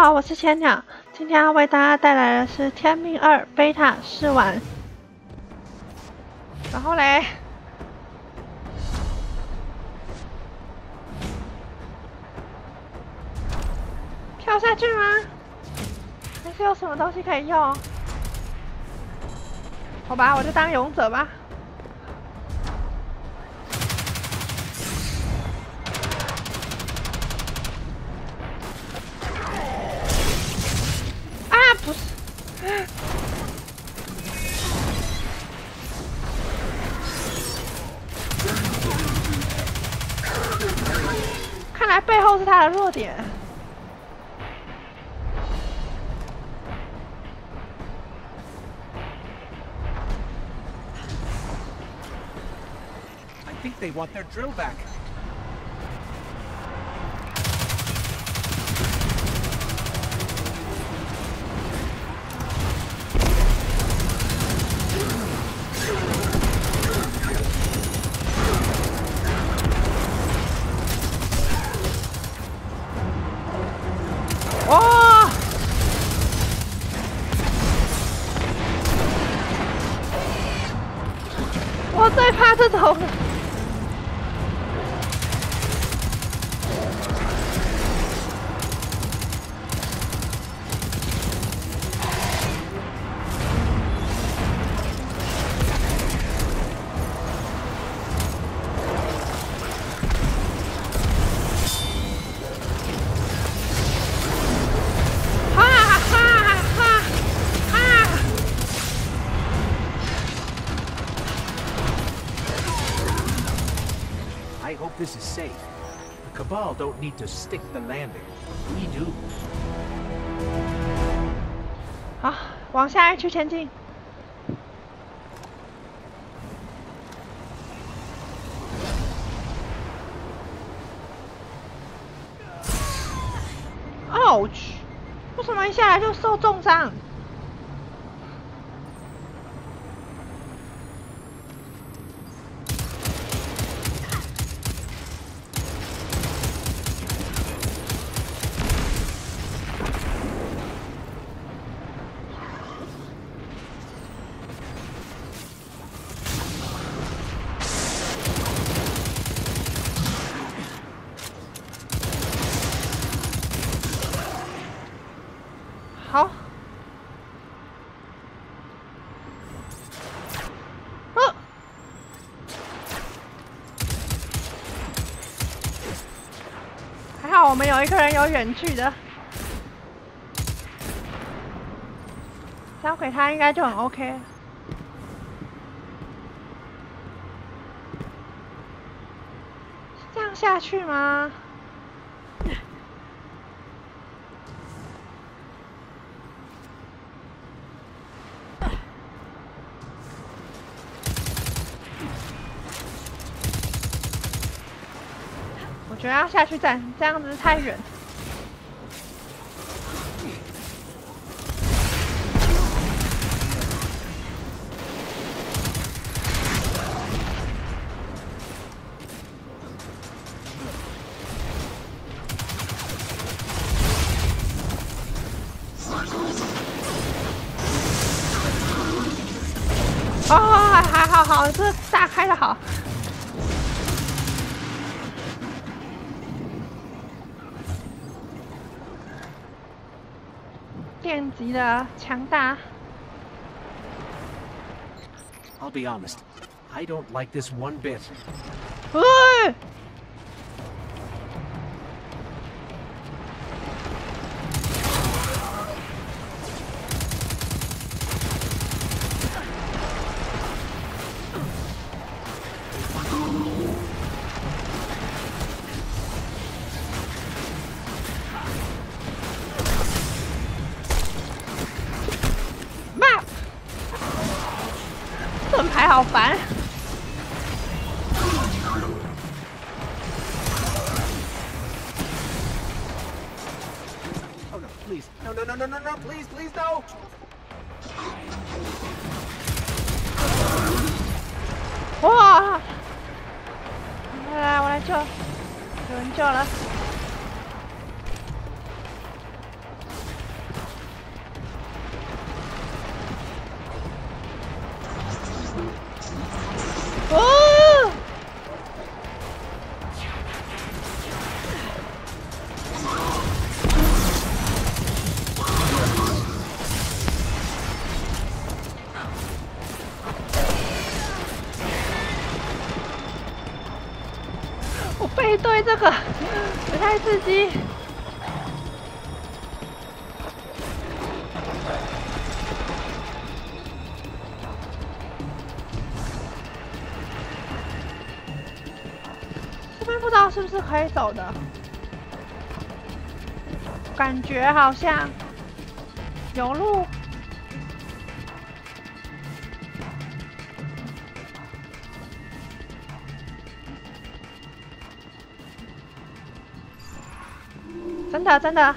好，我是千鸟，今天要为大家带来的是《天命2》贝塔试玩。然后嘞，跳下去吗？还是有什么东西可以用？好吧，我就当勇者吧。 看来背后是他的弱点。I think they want their drill back. 我最怕这种。I hope this is safe. The Cabal don't need to stick the landing. We do. 好，往下一区前进。Ouch！ 为什么一下来就受重伤？ 好，还好我们有一个人有远距的，交给他应该就很 OK。 是这样下去吗？ 我觉得要下去站，这样子太远。哦，还好好，这大开的好。 电极的强大。I'll be honest, I don't like this one bit. 哎！盾牌好烦！哇！来来，我来救，有人救了。哦！我背对这个，也太刺激。 不知道是不是可以走的，感觉好像有路。真的，真的。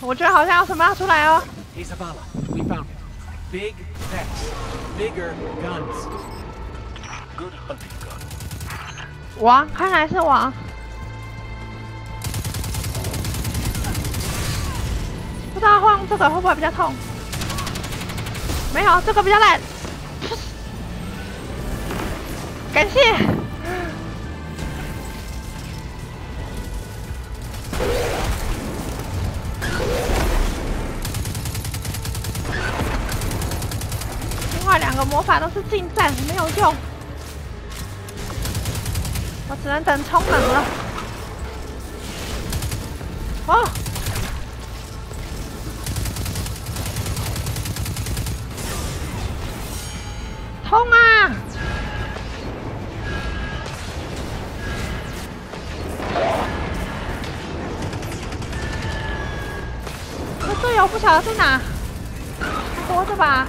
我觉得好像有什么要出来哦。Isabella, we found him. Big Vex, bigger guns. Good hunting gun. 王，看来是王。不知道晃这个会不会比较痛？没有，这个比较烂。感谢。 魔法都是近战，没有用，我只能等充能了。哦，痛啊！我队友不晓得在哪，还活着吧？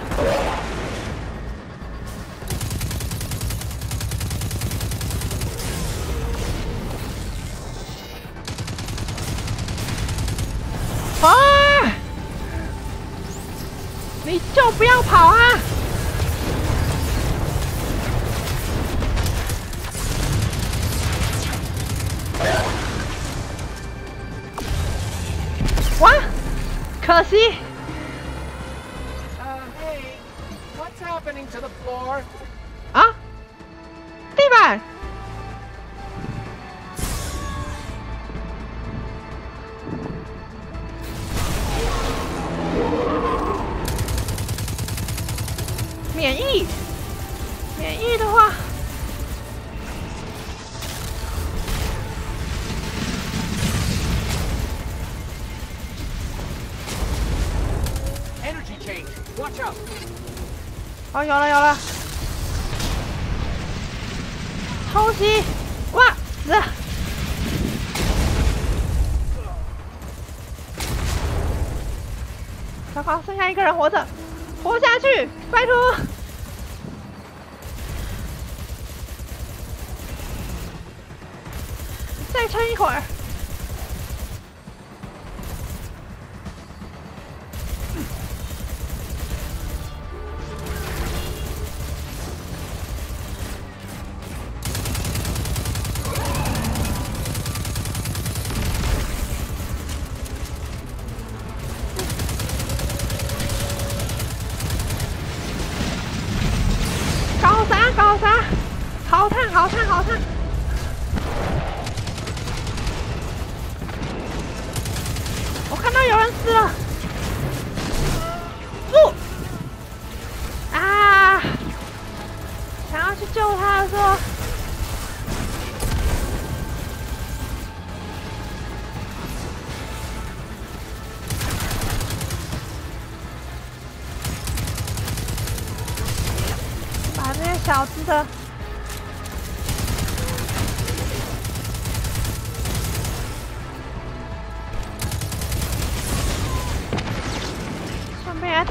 你就不要跑啊！哇，可惜。Hey, what's happening to the floor? 啊，地板。免疫，免疫的话，哦，有了有了，偷袭，哇，死！ 糟糕，剩下一个人活着，活下去，拜托！ 再撑一会儿。搞啥搞啥？好烫好烫好烫！ 有人死了！不、哦！啊！想要去救他的时候，把这些小只的。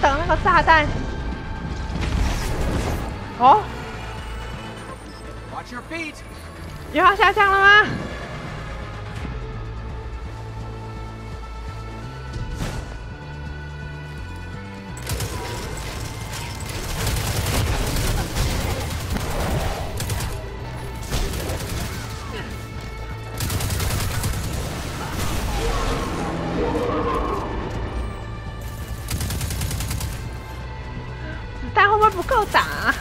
等那个炸弹。哦，有要下降了吗？子弹会不会不够打啊？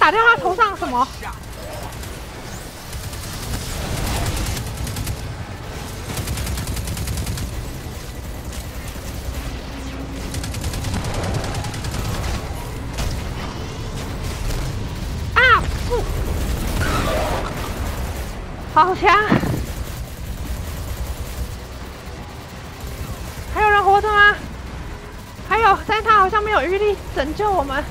打掉他头上什么？啊！不，好强！还有人活着吗？还有，但他好像没有余力拯救我们。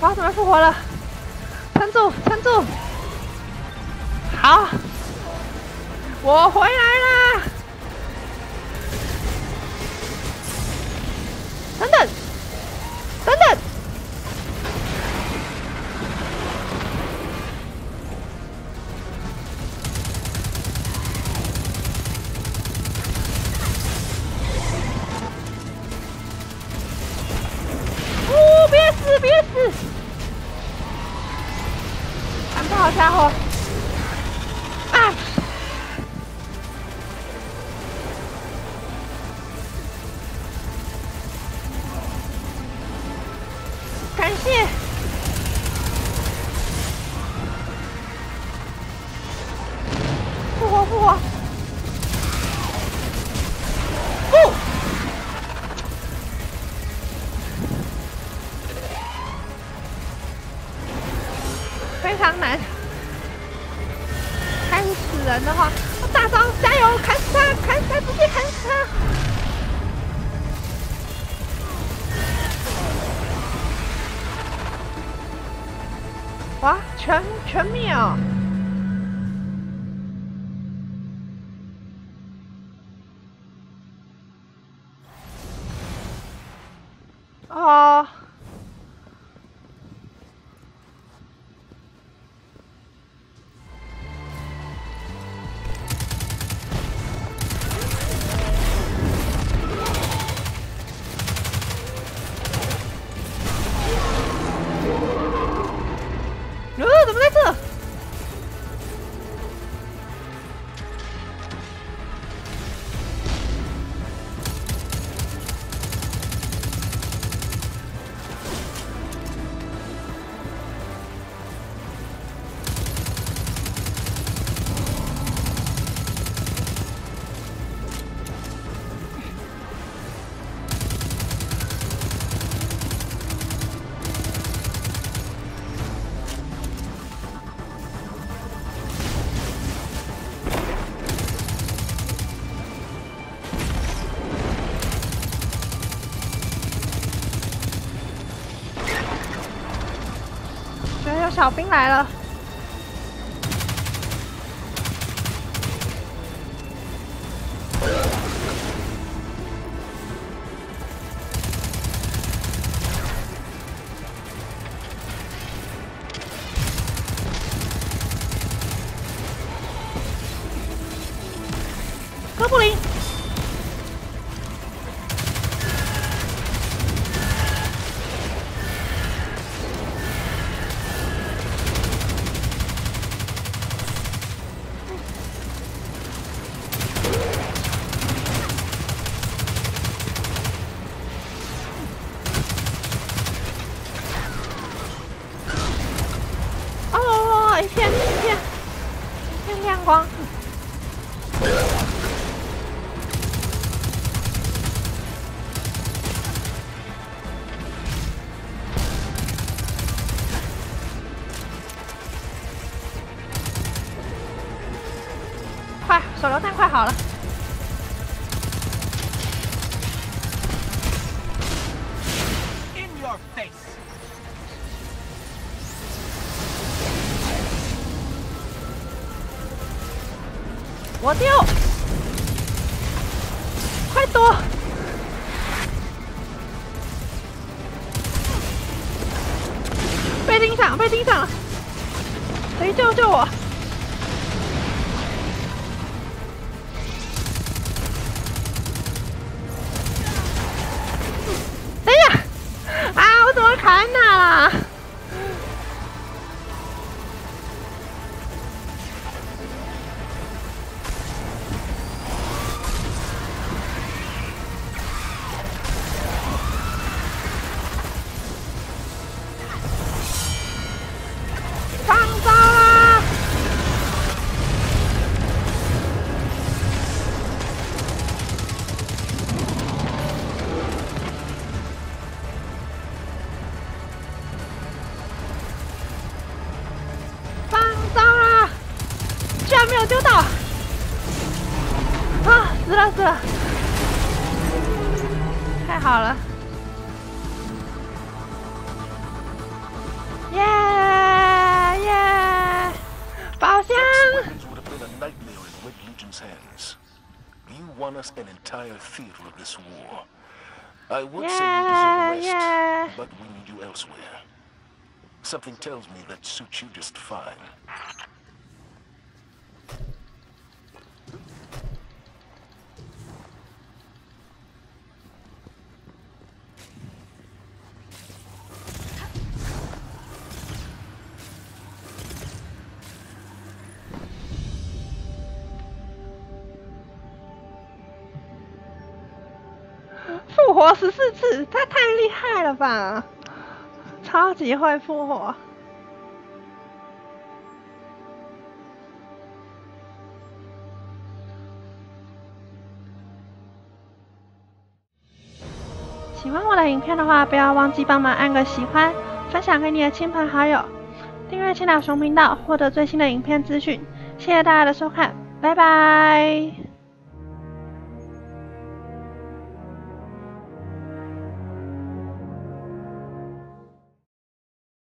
我要准备复活了，撑住，撑住！好，我回来啦！等等，等等！哦，别死，别死！ 好家伙！啊！感谢。复活，复活！不！非常难。 人的话，我大招加油，砍死他，砍死他，直接砍死他！哇，全灭哦！哦。 小兵来了！哥布林！框。快，手榴弹快好了。 我丢！快躲！被盯上，被盯上了！谁救救我！等一下！啊，我怎么卡在那了？ 好了，耶耶，宝箱！耶！ 复活14次，他太厉害了吧！超级会复活。喜欢我的影片的话，不要忘记帮忙按个喜欢，分享给你的亲朋好友，订阅青岛熊频道，获得最新的影片资讯。谢谢大家的收看，拜拜。